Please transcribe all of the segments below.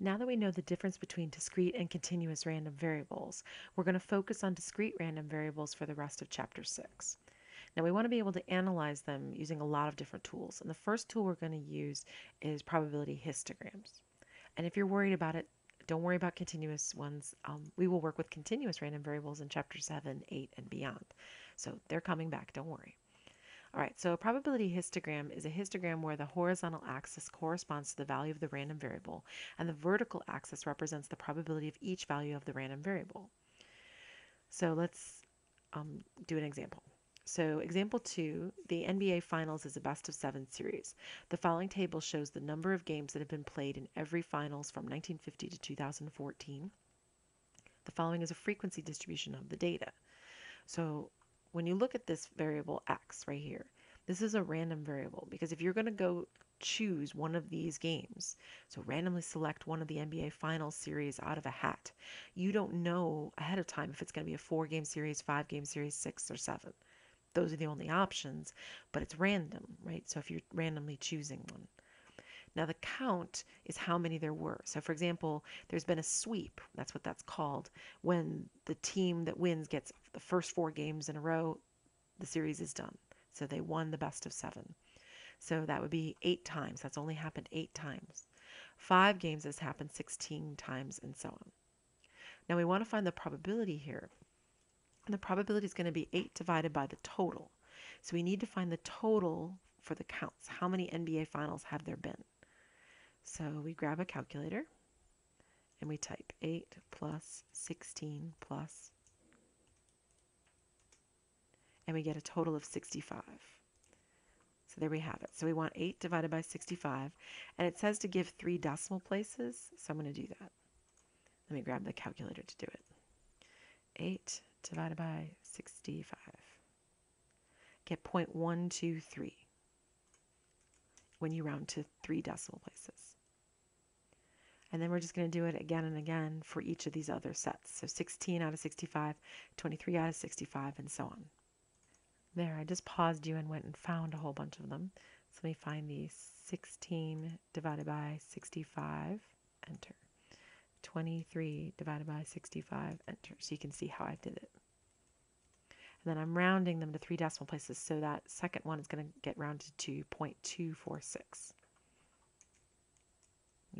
Now that we know the difference between discrete and continuous random variables, we're going to focus on discrete random variables for the rest of Chapter 6. Now we want to be able to analyze them using a lot of different tools, and the first tool we're going to use is probability histograms. And if you're worried about it, don't worry about continuous ones. We will work with continuous random variables in Chapter 7, 8, and beyond. So they're coming back, don't worry. All right, so a probability histogram is a histogram where the horizontal axis corresponds to the value of the random variable, and the vertical axis represents the probability of each value of the random variable. So let's do an example. So example 2, the NBA Finals is a best-of-7 series. The following table shows the number of games that have been played in every finals from 1950 to 2014. The following is a frequency distribution of the data. So when you look at this variable X right here, this is a random variable because if you're going to go choose one of these games, so randomly select one of the NBA Finals series out of a hat, you don't know ahead of time if it's going to be a 4-game series, 5-game series, 6, or 7. Those are the only options, but it's random, right? So if you're randomly choosing one. Now the count is how many there were. So for example, there's been a sweep, that's what that's called, when the team that wins gets the first 4 games in a row, the series is done. So they won the best-of-7. So that would be 8 times. That's only happened 8 times. 5 games has happened 16 times, and so on. Now we want to find the probability here. The probability is going to be 8 divided by the total. So we need to find the total for the counts. How many NBA finals have there been? So we grab a calculator and we type 8 plus 16 plus, and we get a total of 65. So there we have it. So we want 8 divided by 65, and it says to give 3 decimal places, so I'm going to do that. Let me grab the calculator to do it. 8 divided by 65. Get 0.123 when you round to 3 decimal places. And then we're just going to do it again and again for each of these other sets. So 16 out of 65, 23 out of 65, and so on. There, I just paused you and went and found a whole bunch of them. So let me find the 16 divided by 65, enter. 23 divided by 65, enter. So you can see how I did it. And then I'm rounding them to 3 decimal places, so that second one is going to get rounded to 0.246.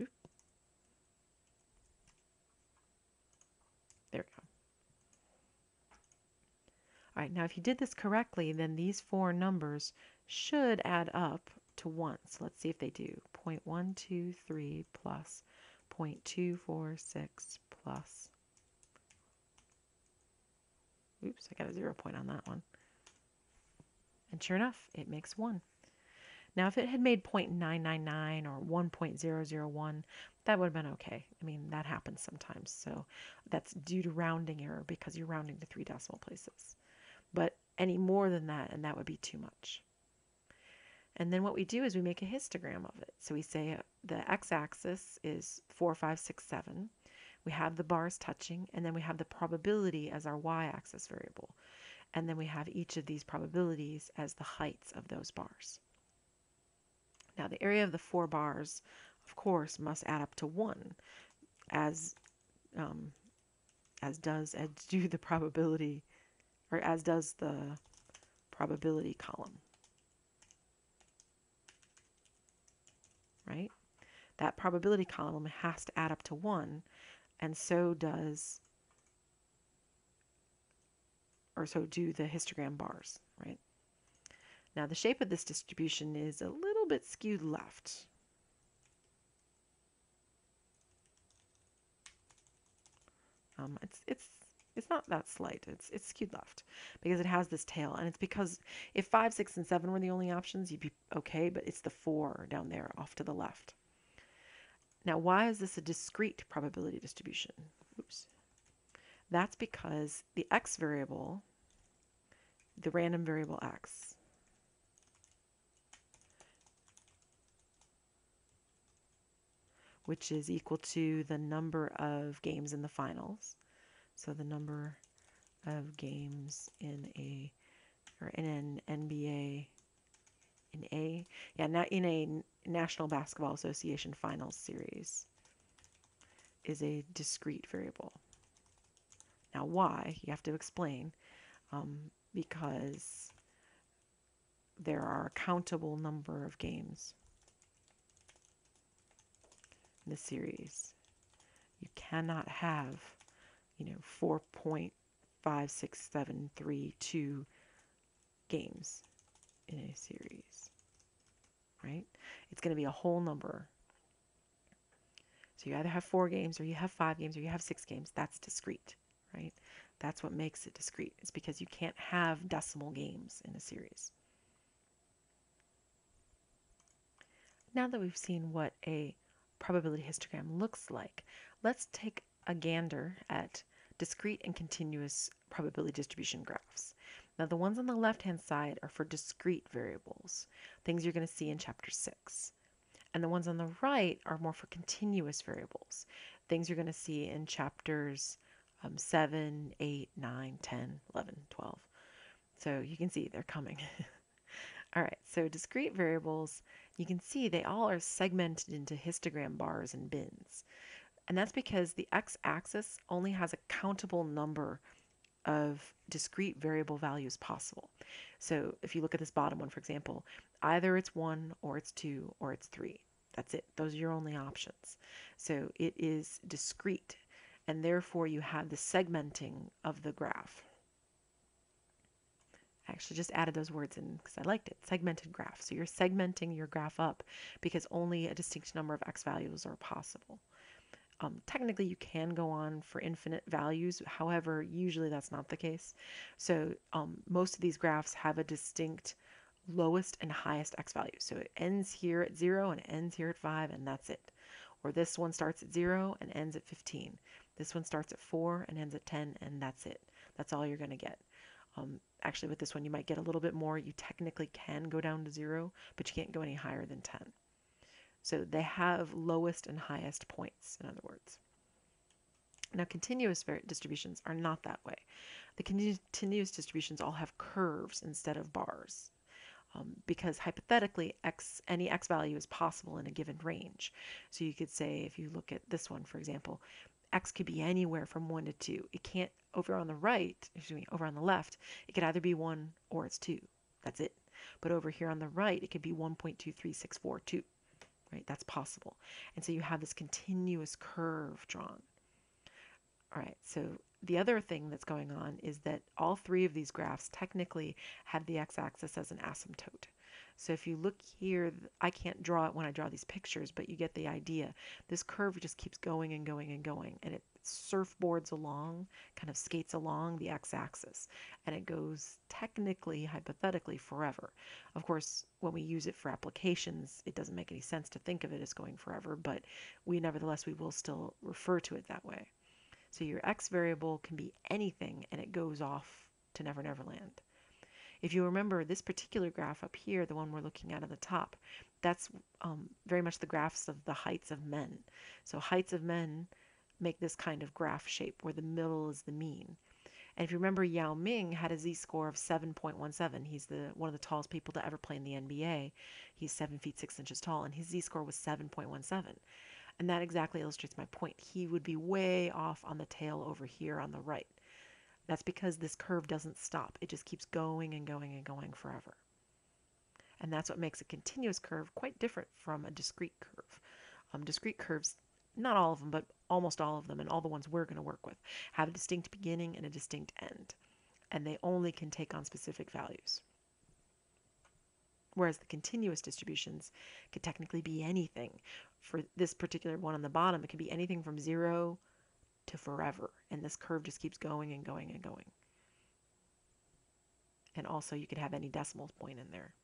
Oop. There we go. All right, now if you did this correctly, then these 4 numbers should add up to 1. So let's see if they do. 0.123 plus 0.246 plus, oops, I got a 0 point on that one. And sure enough, it makes 1. Now, if it had made 0.999 or 1.001, that would have been okay. I mean, that happens sometimes. So that's due to rounding error because you're rounding to 3 decimal places. But any more than that, and that would be too much. And then what we do is we make a histogram of it. So we say the x-axis is 4, 5, 6, 7. We have the bars touching, and then we have the probability as our y-axis variable. And then we have each of these probabilities as the heights of those bars. Now the area of the 4 bars, of course, must add up to 1, as does the probability column. Right? That probability column has to add up to 1, and so do the histogram bars, right? Now the shape of this distribution is a little bit skewed left. It's not that slight. It's skewed left because it has this tail, and it's because if 5, 6, and 7 were the only options, you'd be okay, but it's the 4 down there off to the left. Now, why is this a discrete probability distribution? Oops. That's because the x variable, the random variable x, which is equal to the number of games in the finals, so the number of games in a National Basketball Association Finals Series is a discrete variable. Now why, you have to explain, because there are a countable number of games in the series. You cannot have, 4.56732 games in a series, right? It's going to be a whole number. So you either have 4 games, or you have 5 games, or you have 6 games. That's discrete, right? That's what makes it discrete. It's because you can't have decimal games in a series. Now that we've seen what a probability histogram looks like, let's take a gander at discrete and continuous probability distribution graphs. Now the ones on the left-hand side are for discrete variables, things you're going to see in Chapter 6. And the ones on the right are more for continuous variables, things you're going to see in Chapters 7, 8, 9, 10, 11, 12. So you can see they're coming. All right, so discrete variables, you can see they all are segmented into histogram bars and bins. And that's because the x-axis only has a countable number of discrete variable values possible. So if you look at this bottom one, for example, either it's 1 or it's 2 or it's 3. That's it. Those are your only options. So it is discrete, and therefore you have the segmenting of the graph. I actually just added those words in because I liked it. Segmented graph. So you're segmenting your graph up because only a distinct number of x values are possible. Technically, you can go on for infinite values. However, usually that's not the case. So most of these graphs have a distinct lowest and highest x value. So it ends here at 0 and ends here at 5, and that's it. Or this one starts at 0 and ends at 15. This one starts at 4 and ends at 10, and that's it. That's all you're going to get. Actually, with this one, you might get a little bit more. You technically can go down to 0, but you can't go any higher than 10. So they have lowest and highest points, in other words. Now, continuous distributions are not that way. The continuous distributions all have curves instead of bars, because hypothetically, any x value is possible in a given range. So you could say, if you look at this one, for example, x could be anywhere from 1 to 2. It can't, over on the left, it could either be 1 or it's 2. That's it. But over here on the right, it could be 1.23642. Right? That's possible. And so you have this continuous curve drawn. All right, so the other thing that's going on is that all three of these graphs technically have the x-axis as an asymptote. So if you look here, I can't draw it when I draw these pictures, but you get the idea. This curve just keeps going and going and going, and it surfboards along, kind of skates along the x-axis, and it goes technically, hypothetically, forever. Of course, when we use it for applications, it doesn't make any sense to think of it as going forever, but we will still refer to it that way. So your x variable can be anything, and it goes off to Never Never Land. If you remember this particular graph up here, the one we're looking at the top, that's very much the graphs of the heights of men. So heights of men make this kind of graph shape where the middle is the mean. And if you remember, Yao Ming had a z-score of 7.17. He's one of the tallest people to ever play in the NBA. He's 7 feet 6 inches tall, and his z-score was 7.17. And that exactly illustrates my point. He would be way off on the tail over here on the right. That's because this curve doesn't stop. It just keeps going and going and going forever. And that's what makes a continuous curve quite different from a discrete curve. Discrete curves, not all of them, but almost all of them, and all the ones we're going to work with, have a distinct beginning and a distinct end. And they only can take on specific values. Whereas the continuous distributions could technically be anything. For this particular one on the bottom, it could be anything from 0 to forever, and this curve just keeps going and going and going. And also you could have any decimal point in there.